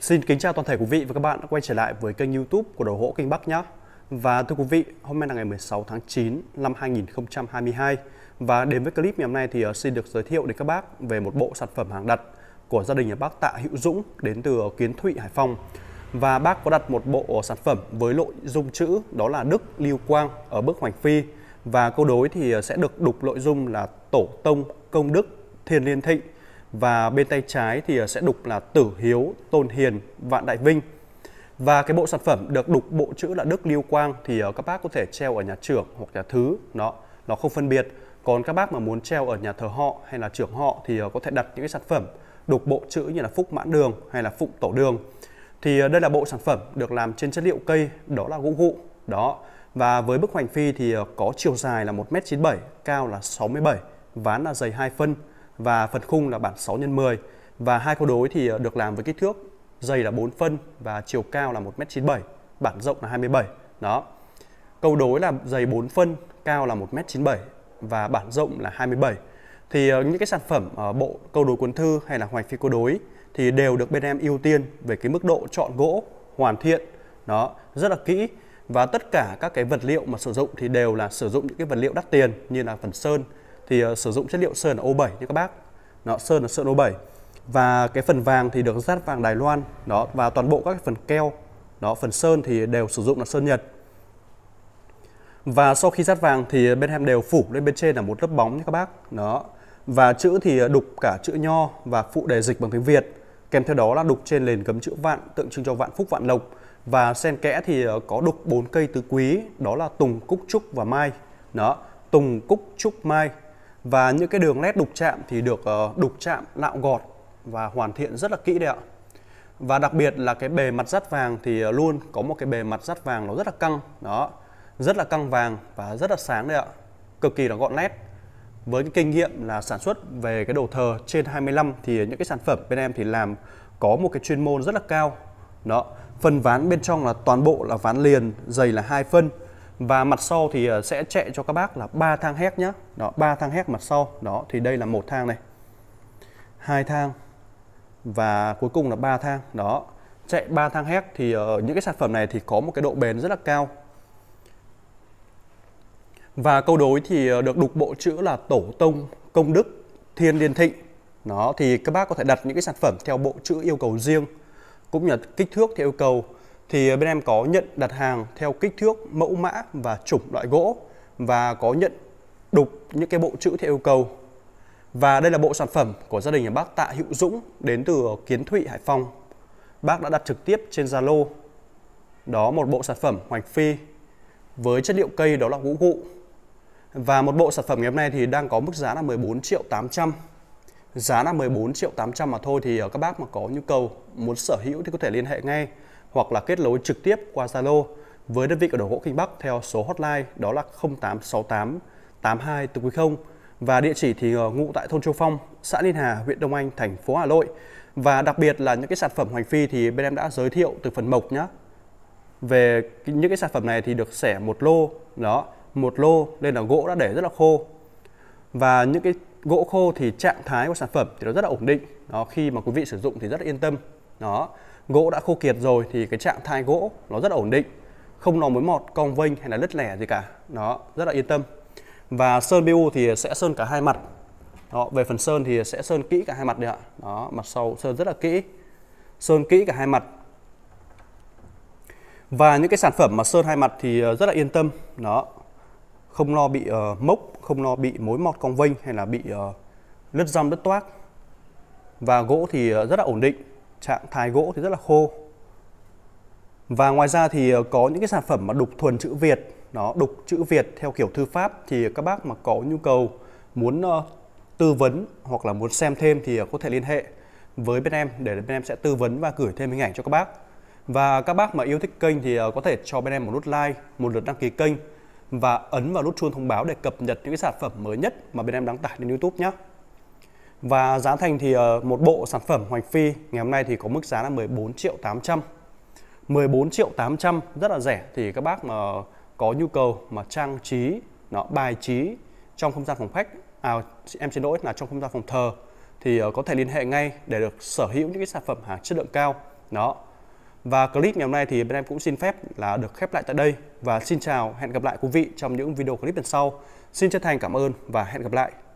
Xin kính chào toàn thể quý vị và các bạn đã quay trở lại với kênh YouTube của Đồ Gỗ Kinh Bắc nhé. Và thưa quý vị, hôm nay là ngày 16 tháng 9 năm 2022 và đến với clip ngày hôm nay thì xin được giới thiệu đến các bác về một bộ sản phẩm hàng đặt của gia đình nhà bác Tạ Hữu Dũng đến từ Kiến Thụy, Hải Phòng. Và bác có đặt một bộ sản phẩm với nội dung chữ đó là Đức Lưu Quang ở Bức Hoành Phi, và câu đối thì sẽ được đục nội dung là Tổ Tông Công Đức Thiền Liên Thịnh, và bên tay trái thì sẽ đục là Tử Hiếu, Tôn Hiền, Vạn Đại Vinh. Và cái bộ sản phẩm được đục bộ chữ là Đức Lưu Quang thì các bác có thể treo ở nhà trưởng hoặc nhà thứ, nó không phân biệt. Còn các bác mà muốn treo ở nhà thờ họ hay là trưởng họ thì có thể đặt những cái sản phẩm đục bộ chữ như là Phúc Mãn Đường hay là Phụng Tổ Đường. Thì đây là bộ sản phẩm được làm trên chất liệu cây, đó là gỗ gụ. Đó. Và với Bức Hoành Phi thì có chiều dài là 1m97, cao là 67, ván là dày 2 phân và phần khung là bản 6x10. Và hai câu đối thì được làm với kích thước dày là 4 phân và chiều cao là 1m97, bản rộng là 27. Đó. Câu đối là dày 4 phân, cao là 1m97 và bản rộng là 27. Thì những cái sản phẩm bộ câu đối cuốn thư hay là Hoành Phi câu đối thì đều được bên em ưu tiên về cái mức độ chọn gỗ hoàn thiện, nó rất là kỹ, và tất cả các cái vật liệu mà sử dụng thì đều là sử dụng những cái vật liệu đắt tiền như là phần sơn thì sử dụng chất liệu sơn là O7 như các bác. Nó sơn là sơn O7. Và cái phần vàng thì được dát vàng Đài Loan, đó, và toàn bộ các phần keo, đó, phần sơn thì đều sử dụng là sơn Nhật. Và sau khi dát vàng thì bên em đều phủ lên bên trên là một lớp bóng như các bác. Đó. Và chữ thì đục cả chữ nho và phụ đề dịch bằng tiếng Việt. Kèm theo đó là đục trên nền cấm chữ vạn tượng trưng cho vạn phúc vạn lộc, và xen kẽ thì có đục 4 cây tứ quý, đó là tùng, cúc, trúc và mai. Đó, tùng, cúc, trúc, mai. Và những cái đường nét đục chạm thì được đục chạm lạo gọt và hoàn thiện rất là kỹ đấy ạ. Và đặc biệt là cái bề mặt dát vàng thì luôn có một cái bề mặt dát vàng nó rất là căng, đó, rất là căng vàng và rất là sáng đấy ạ. Cực kỳ là gọn nét. Với cái kinh nghiệm là sản xuất về cái đồ thờ trên 25 thì những cái sản phẩm bên em thì làm có một cái chuyên môn rất là cao. Đó, phần ván bên trong là toàn bộ là ván liền, dày là 2 phân và mặt sau thì sẽ chạy cho các bác là 3 thang héc nhá. Đó, 3 thang héc mặt sau. Đó, thì đây là một thang này, 2 thang và cuối cùng là 3 thang. Đó, chạy 3 thang héc thì những cái sản phẩm này thì có một cái độ bền rất là cao. Và câu đối thì được đục bộ chữ là Tổ Tông Công Đức Thiền Liên Thịnh. Đó, thì các bác có thể đặt những cái sản phẩm theo bộ chữ yêu cầu riêng, cũng như kích thước theo yêu cầu. Thì bên em có nhận đặt hàng theo kích thước, mẫu mã và chủng loại gỗ, và có nhận đục những cái bộ chữ theo yêu cầu. Và đây là bộ sản phẩm của gia đình nhà bác Tạ Hữu Dũng đến từ Kiến Thụy, Hải Phòng. Bác đã đặt trực tiếp trên Zalo. Đó, một bộ sản phẩm Hoành Phi với chất liệu cây, đó là gỗ gụ. Và một bộ sản phẩm ngày hôm nay thì đang có mức giá là 14.800.000. Giá là 14.800.000 mà thôi, thì các bác mà có nhu cầu muốn sở hữu thì có thể liên hệ ngay hoặc là kết nối trực tiếp qua Zalo với đơn vị của Đồ Gỗ Kinh Bắc theo số hotline đó là 0868 82 440 và địa chỉ thì ngụ tại thôn Châu Phong, xã Liên Hà, huyện Đông Anh, thành phố Hà Nội. Và đặc biệt là những cái sản phẩm Hoành Phi thì bên em đã giới thiệu từ phần mộc nhá. Về những cái sản phẩm này thì được xẻ một lô, đó, một lô nên là gỗ đã để rất là khô, và những cái gỗ khô thì trạng thái của sản phẩm thì nó rất là ổn định. Đó, khi mà quý vị sử dụng thì rất là yên tâm. Đó, gỗ đã khô kiệt rồi thì cái trạng thái gỗ nó rất là ổn định, không nó mối mọt, cong vênh hay là lứt lẻ gì cả. Đó, rất là yên tâm. Và sơn BU thì sẽ sơn cả hai mặt. Đó, về phần sơn thì sẽ sơn kỹ cả hai mặt đấy ạ. Đó, mặt sau sơn rất là kỹ, sơn kỹ cả hai mặt. Và những cái sản phẩm mà sơn hai mặt thì rất là yên tâm. Đó, không lo bị mốc, không lo bị mối mọt cong vênh hay là bị lứt răm lứt toác. Và gỗ thì rất là ổn định, trạng thái gỗ thì rất là khô. Và ngoài ra thì có những cái sản phẩm mà đục thuần chữ Việt, nó đục chữ Việt theo kiểu thư pháp, thì các bác mà có nhu cầu muốn tư vấn hoặc là muốn xem thêm thì có thể liên hệ với bên em để bên em sẽ tư vấn và gửi thêm hình ảnh cho các bác. Và các bác mà yêu thích kênh thì có thể cho bên em một nút like, một lượt đăng ký kênh và ấn vào nút chuông thông báo để cập nhật những cái sản phẩm mới nhất mà bên em đăng tải lên YouTube nhé. Và giá thành thì một bộ sản phẩm Hoành Phi ngày hôm nay thì có mức giá là 14.800.000. 14.800.000 rất là rẻ, thì các bác mà có nhu cầu mà trang trí, nó bài trí trong không gian phòng khách, em xin lỗi là trong không gian phòng thờ, thì có thể liên hệ ngay để được sở hữu những cái sản phẩm hàng chất lượng cao Đó. Và clip ngày hôm nay thì bên em cũng xin phép là được khép lại tại đây. Và xin chào, hẹn gặp lại quý vị trong những video clip lần sau. Xin chân thành cảm ơn và hẹn gặp lại.